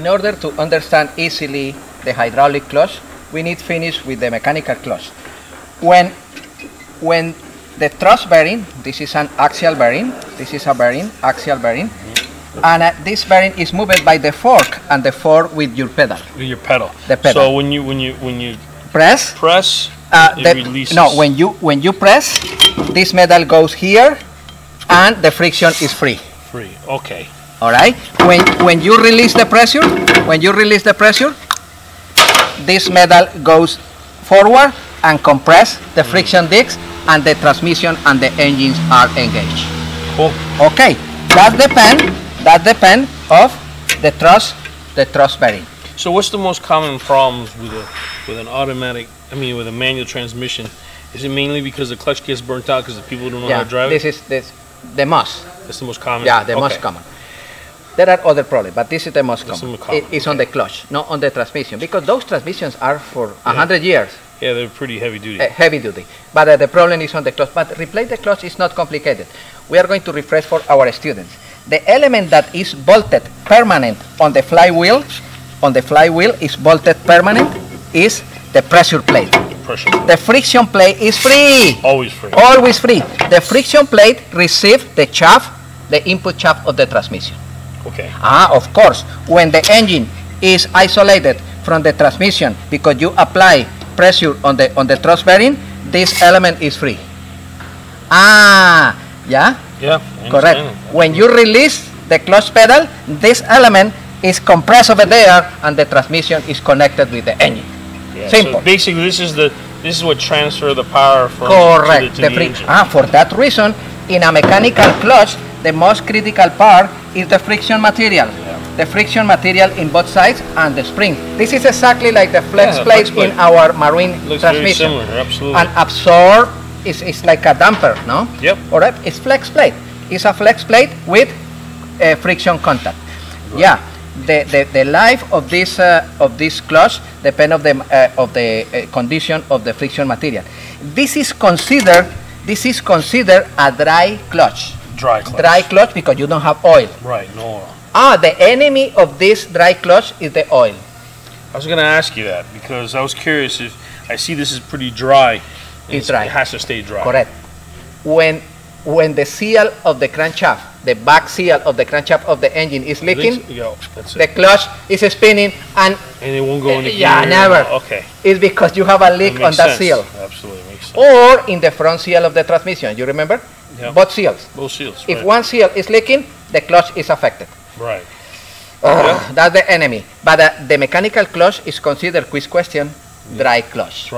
In order to understand easily the hydraulic clutch, we need finish with the mechanical clutch. When the thrust bearing, this is an axial bearing, this is a bearing, axial bearing, and this bearing is moved by the fork, and the fork with your pedal. Your pedal. The pedal. So when you press, it releases. No, when you press, this metal goes here, and the friction is free. Free. Okay. All right. When you release the pressure, this metal goes forward and compress the friction discs, and the transmission and the engines are engaged. Cool. Okay. That depends of the thrust bearing. So what's the most common problems with a manual transmission? Is it mainly because the clutch gets burnt out because the people don't know how to drive it? That's the most common. Yeah, the most common. There are other problems, but this is the most common. It's on the clutch, not on the transmission, because those transmissions are for 100 years. Yeah, they're pretty heavy duty. Heavy duty. But the problem is on the clutch. But replace the clutch is not complicated. We are going to refresh for our students. The element that is bolted permanent on the flywheel, is the pressure plate. The friction plate is free. Always free. Always free. The friction plate receives the shaft, the input shaft of the transmission. Okay. Of course, when the engine is isolated from the transmission because you apply pressure on the thrust bearing, this element is free. Yeah. Correct. When you release the clutch pedal, this element is compressed over there, and the transmission is connected with the engine. Yeah, simple. So basically, this is what transfers the power from to the engine. For that reason, in a mechanical clutch, the most critical part is the friction material. Yeah. The friction material in both sides and the spring. This is exactly like the flex plates in our marine transmission. Very similar, absolutely. And absorb is like a damper, no? Yep. All right. It's flex plate. It's a flex plate with friction contact. Right. Yeah. The life of this clutch depends of the condition of the friction material. This is considered a dry clutch. Dry clutch because you don't have oil. Right, no oil. The enemy of this dry clutch is the oil. I was going to ask you that because I was curious. If I see this is pretty dry. It's dry. It has to stay dry. Correct. When the seal of the crankshaft, the back seal of the crankshaft of the engine is leaking, the clutch is spinning and it won't go in the gear. Yeah, never. Okay. It's because you have a leak on that seal. Absolutely makes sense. Or in the front seal of the transmission. You remember? Yeah. Both seals. If one seal is leaking, the clutch is affected. Right. That's the enemy. But the mechanical clutch is considered dry clutch.